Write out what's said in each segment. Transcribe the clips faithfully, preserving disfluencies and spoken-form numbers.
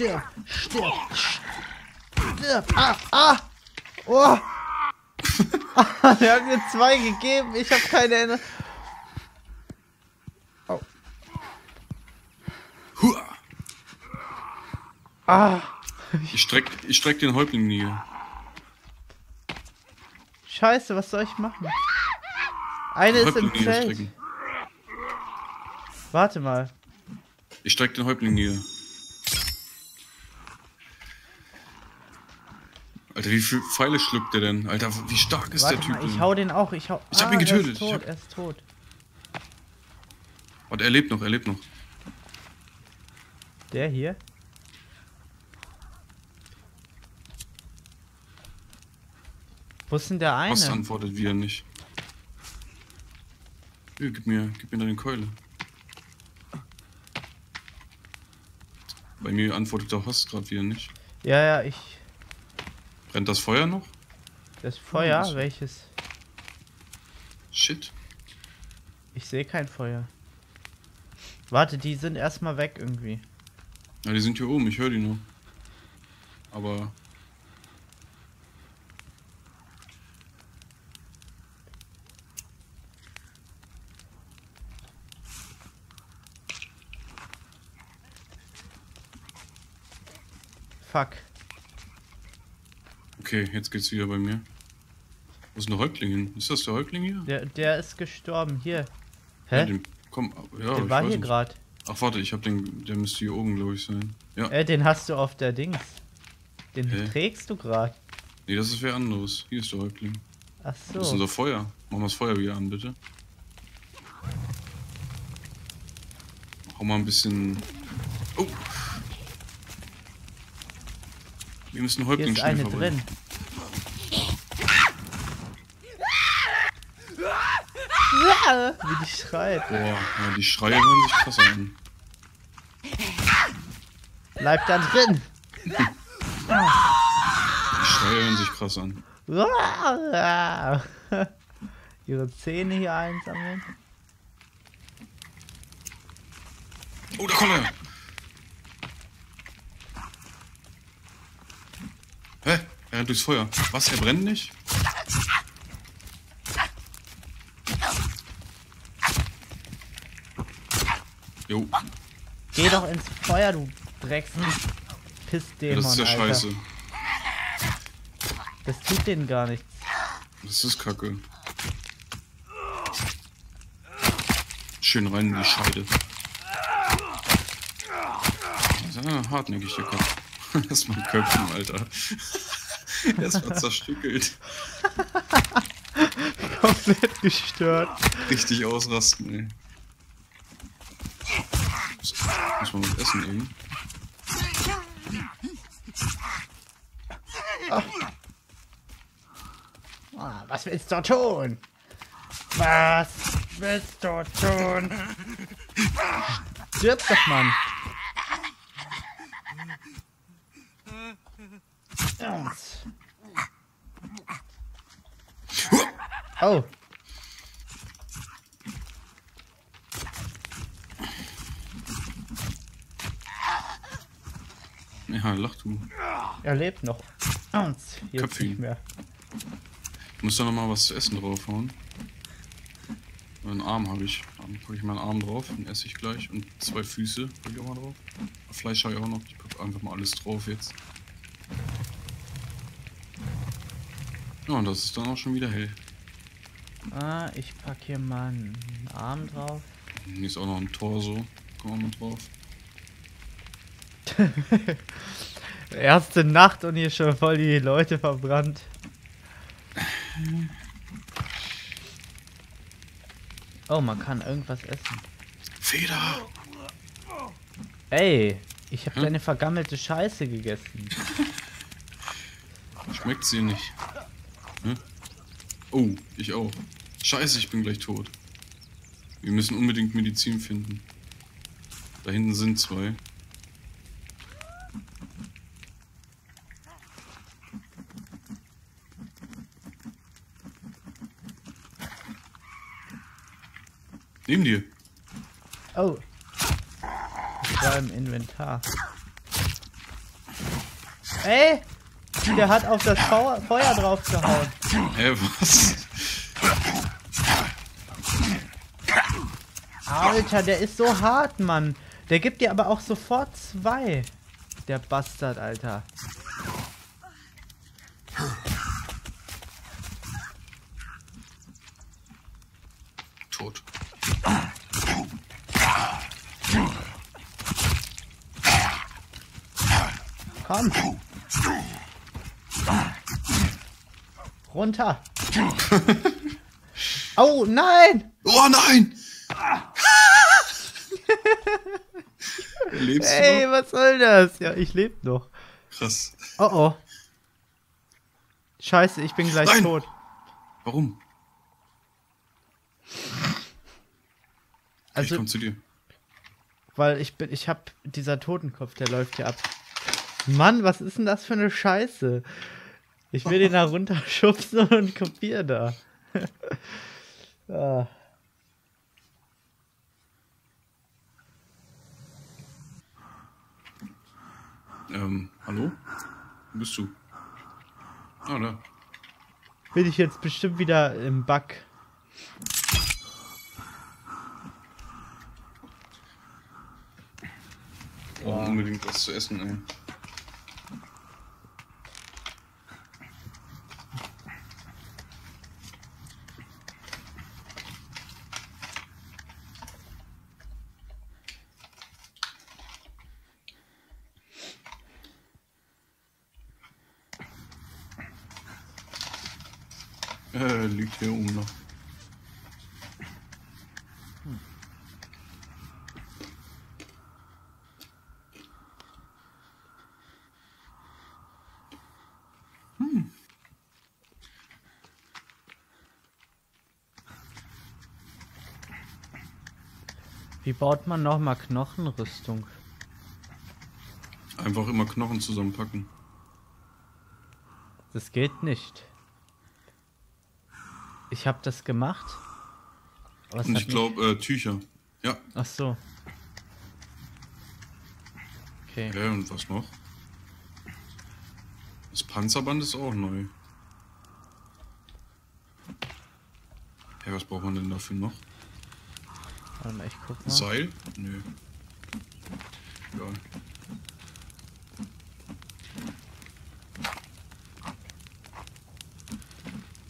Stirb, stirb, stirb. Ah, ah. Oh. Der hat mir zwei gegeben. Ich habe keine Erinnerung. Oh. Ah. Ich streck, ich streck den Häuptling nieder. Scheiße, was soll ich machen? Eine ist im Feld. Warte mal. Ich streck den Häuptling nieder. Alter, wie viele Pfeile schluckt der denn? Alter, wie stark ist Warte der Typ mal, denn? Ich hau den auch, ich hau... Ich hab ah, ihn getötet. Er ist tot, ich hab... er ist tot. Und er lebt noch, er lebt noch. Der hier? Wo ist denn der eine? Was antwortet wieder nicht? Hier, gib mir, gib mir deine Keule. Bei mir antwortet der Host gerade wieder nicht. Ja, ja, ich... Brennt das Feuer noch? Das Feuer? Oh, welches? Shit. Ich sehe kein Feuer. Warte, die sind erstmal weg irgendwie. Ja, die sind hier oben, ich höre die noch. Aber... Fuck. Okay, jetzt geht's wieder bei mir. Wo ist denn der Häuptling hin? Ist das der Häuptling hier? Der, der ist gestorben, hier. Hä? Ja, den, komm, ja, den ich war hier gerade. Ach warte, ich hab den, der müsste hier oben, glaube ich, sein. Ja. Äh, den hast du auf der Dings. Den Hä? trägst du gerade. Nee, das ist wer anderes. Hier ist der Häuptling. Ach so. Das ist unser Feuer. Machen wir das Feuer wieder an, bitte. Hau mal ein bisschen... Oh! Wir müssen Häuptling schnell verbrennen. Wie die schreit. Boah, ja, die Schreie hören sich krass an. Bleib da drin. Die Schreie hören sich krass an. Ihre Zähne hier einsammeln. Oh, da kommt er. Hä? Er rennt durchs Feuer. Was? Er brennt nicht? Jo. Geh doch ins Feuer, du Drecks. Pissdämon, das ist ja Alter. Scheiße. Das tut denen gar nichts. Das ist Kacke. Schön rein in die Scheide. Ah, hartnäckig der Kopf. Erstmal Köpfen, Alter. Erstmal zerstückelt. Komplett gestört. Richtig ausrasten, ey. Muss, muss man was essen eben. Ah. Ah, was willst du tun? Was willst du tun? Stirb doch, Mann. Oh. Ja, lach du. Er lebt noch. Jetzt nicht mehr. Ich muss da noch mal was zu essen draufhauen. Einen Arm habe ich. Dann packe ich meinen Arm drauf, den esse ich gleich. Und zwei Füße packe ich auch mal drauf. Fleisch habe ich auch noch. Ich packe einfach mal alles drauf jetzt. Ja, und das ist dann auch schon wieder hell. Ah, ich packe hier mal einen Arm drauf. Hier ist auch noch ein Torso. Komm mal mit drauf. Erste Nacht und hier schon voll die Leute verbrannt. Oh, man kann irgendwas essen. Feder! Ey, ich habe hm? deine vergammelte Scheiße gegessen. Schmeckt sie nicht. Hm? Oh, ich auch. Scheiße, ich bin gleich tot. Wir müssen unbedingt Medizin finden. Da hinten sind zwei. Neben dir. Oh. Ich war im Inventar. Ey! Der hat auf das Feuer, Feuer drauf gehauen. Ey, was? Alter, der ist so hart, Mann. Der gibt dir aber auch sofort zwei. Der Bastard, Alter. Tot. Komm. Runter. Oh, nein. Oh, nein. Lebst Ey, du noch? Was soll das? Ja, ich lebe noch. Krass. Oh oh. Scheiße, ich bin gleich Nein. tot. Warum? Also, ich komm zu dir. Weil ich bin, ich hab dieser Totenkopf, der läuft hier ab. Mann, was ist denn das für eine Scheiße? Ich will oh. den da runterschubsen und kopiere da. ah. Ähm, hallo? Wo bist du? Ah, da. Bin ich jetzt bestimmt wieder im Bug. Ich brauche unbedingt was zu essen, ey. Äh, liegt hier oben noch. Hm. Hm. Wie baut man nochmal Knochenrüstung? Einfach immer Knochen zusammenpacken. Das geht nicht. Ich habe das gemacht. Was Und ich glaube, äh, Tücher. Ja. Ach so. Okay. Ja, und was noch? Das Panzerband ist auch neu. Ja, was braucht man denn dafür noch? Warte mal, ich guck mal. Seil? Nö. Ja.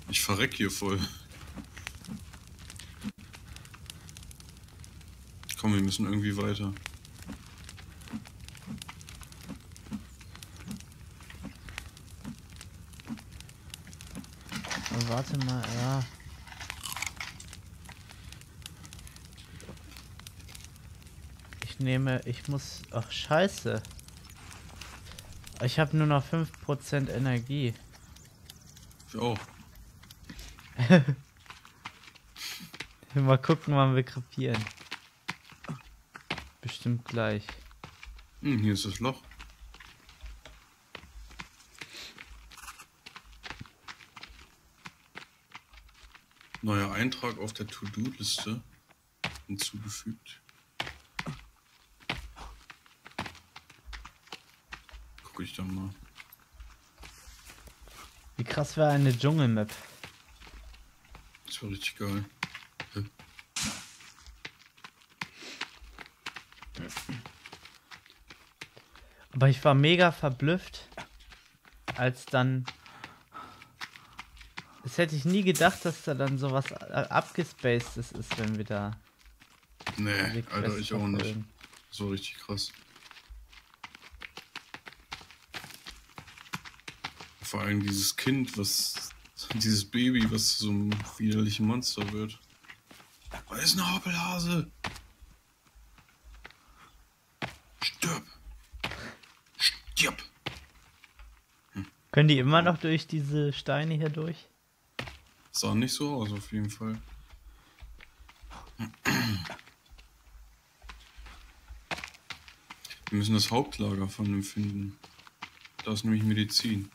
Ich verreck hier voll. Komm, wir müssen irgendwie weiter. Oh, warte mal, ja. Ich nehme, ich muss... Ach, scheiße. Ich habe nur noch fünf Prozent Energie. Ich auch. Mal gucken, wann wir krepieren. Bestimmt gleich. Hm, hier ist das Loch. Neuer Eintrag auf der To-Do-Liste hinzugefügt. Guck ich da mal. Wie krass wäre eine Dschungelmap? Das war richtig geil. Okay. Aber ich war mega verblüfft, als dann... Das hätte ich nie gedacht, dass da dann sowas abgespaced ist, wenn wir da... Nee, Alter, ich auch nicht. So richtig krass. Vor allem dieses Kind, was... Dieses Baby, was zu so einem widerlichen Monster wird. Da ist eine Hoppelhase! Stirb! Stirb! Hm. Können die immer noch durch diese Steine hier durch? Sah nicht so aus, auf jeden Fall. Wir müssen das Hauptlager von dem finden. Da ist nämlich Medizin.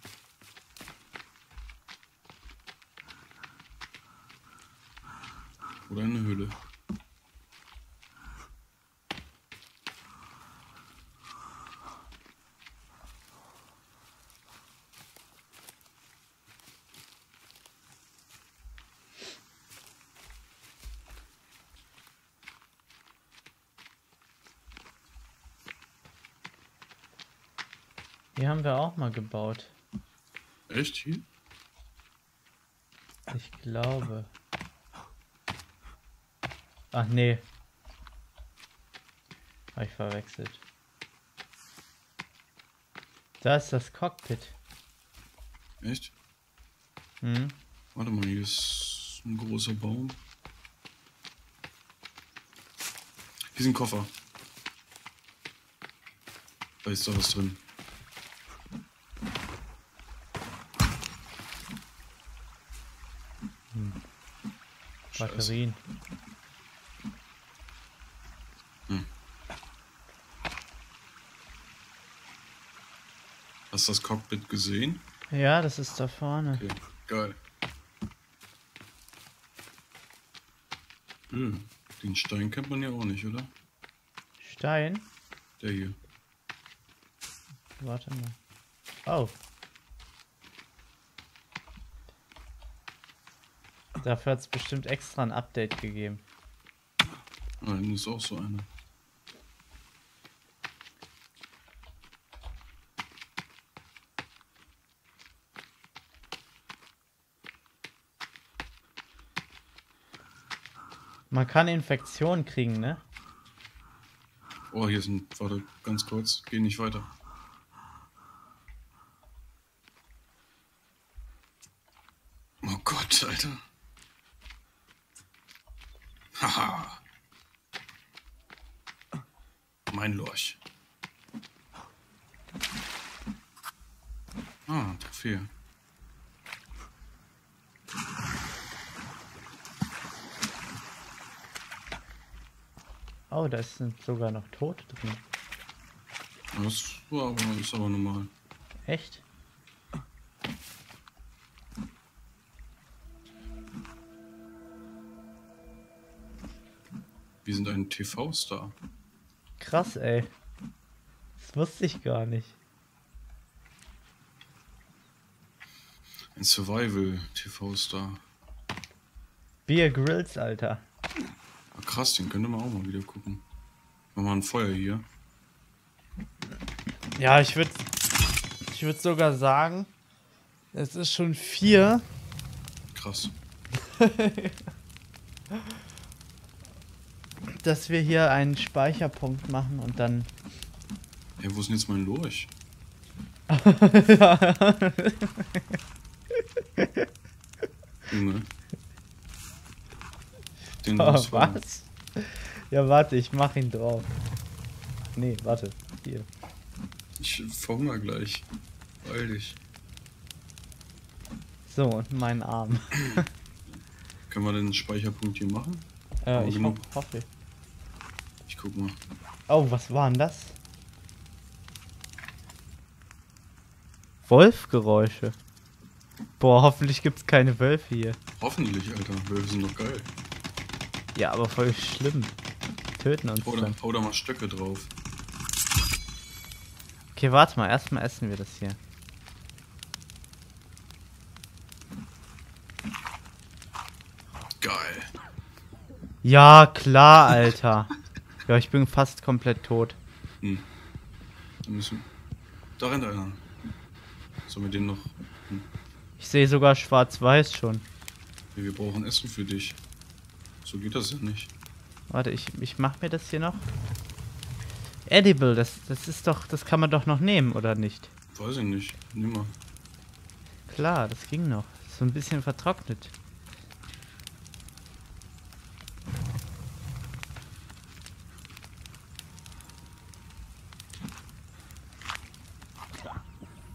Oder eine Höhle. Hier haben wir auch mal gebaut. Echt hier? Ich glaube. Ach nee. Habe ich verwechselt. Da ist das Cockpit. Echt? Hm? Warte mal, hier ist ein großer Baum. Hier ist ein Koffer. Da ist doch was drin. Hm. Batterien. Hm. Hast du das Cockpit gesehen? Ja, das ist da vorne. Okay. Geil. Hm. Den Stein kennt man ja auch nicht, oder? Stein? Der hier. Warte mal. Oh. Dafür hat es bestimmt extra ein Update gegeben. Nein, ist auch so einer. Man kann Infektionen kriegen, ne? Oh, hier sind... Warte, ganz kurz. Geh nicht weiter. Oh Gott, Alter. Haha. Mein Lorch. Ah, Trophäe. Oh, da sind sogar noch Tote drin. Das war aber, ist aber normal. Echt? Wir sind ein T V-Star. Krass, ey. Das wusste ich gar nicht. Ein Survival-T V-Star. Bear Grylls, Alter. Krass, den können wir auch mal wieder gucken. Machen wir ein Feuer hier. Ja, ich würde ich würde sogar sagen, es ist schon vier. Krass. Dass wir hier einen Speicherpunkt machen und dann... Hey, wo ist denn jetzt mein Lurch? Junge. Den oh, was? Fahren. Ja, warte, ich mach ihn drauf. Nee, warte, hier. Ich verhungere gleich. Beeil dich. So, und meinen Arm. Können wir den Speicherpunkt hier machen? Ja, äh, ich ho hoffe. Ich guck mal. Oh, was war denn das? Wolfgeräusche. Boah, hoffentlich gibt's keine Wölfe hier. Hoffentlich, Alter. Wölfe sind doch geil. Ja, aber voll schlimm. Töten uns. Oder, oder mal Stöcke drauf. Okay, warte mal. Erstmal essen wir das hier. Geil. Ja, klar, Alter. Ja, ich bin fast komplett tot. Hm. Da müssen... Da rennt einer. So, mit denen noch... Hm. Ich sehe sogar schwarz-weiß schon. Wir brauchen Essen für dich. So geht das ja nicht. Warte, ich, ich mach mir das hier noch. Edible, das, das ist doch, das kann man doch noch nehmen, oder nicht? Weiß ich nicht, nimm mal. Klar, das ging noch. Ist so ein bisschen vertrocknet.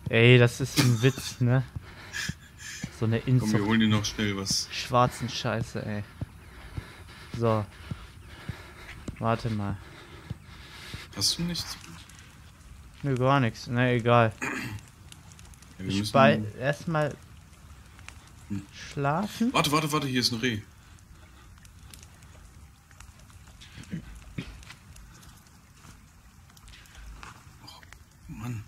Ey, das ist ein Witz, ne? So eine Insel. Komm, wir holen dir noch schnell was. Schwarzen Scheiße, ey. So. Warte mal. Hast du nichts? Nö, nee, gar nichts. Na, nee, egal. Ja, wir ich bei erstmal hm. schlafen. Warte, warte, warte, hier ist ein Reh. Oh, Mann.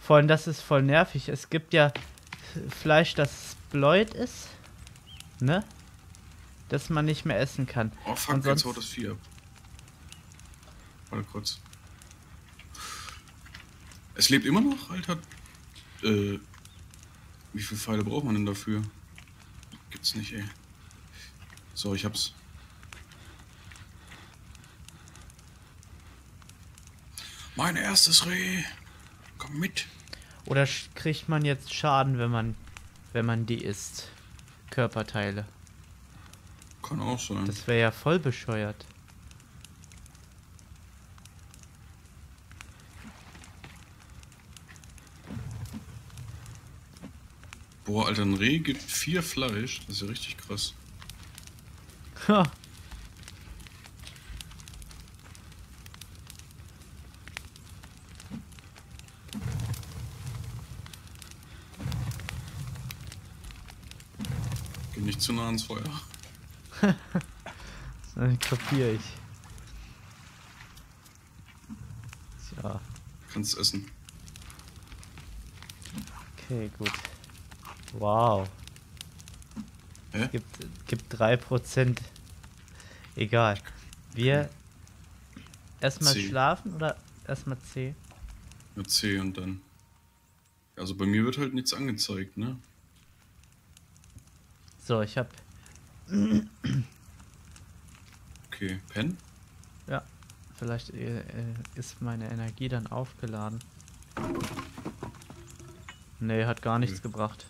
Vor allem, das ist voll nervig. Es gibt ja Fleisch, das Sploit ist, ne? Das man nicht mehr essen kann. Oh fuck, jetzt haut das Vieh ab. Warte kurz. Es lebt immer noch, Alter. Äh, wie viele Pfeile braucht man denn dafür? Gibt's nicht, ey. So, ich hab's. Mein erstes Reh. Komm mit. Oder kriegt man jetzt Schaden, wenn man, wenn man die isst? Körperteile. Kann auch sein. Das wäre ja voll bescheuert. Boah, Alter, ein Reh gibt vier Fleisch. Das ist ja richtig krass. Ha. Geh nicht zu nah ans Feuer. Das kapiere ich. So. Kannst essen. Okay, gut. Wow. Hä? Es gibt, gibt drei Prozent. Egal. Wir erstmal schlafen oder erstmal C? Ja, C und dann. Also bei mir wird halt nichts angezeigt, ne? So, ich hab. Okay, Pen? Ja, vielleicht äh, ist meine Energie dann aufgeladen. Nee, hat gar nichts okay. gebracht.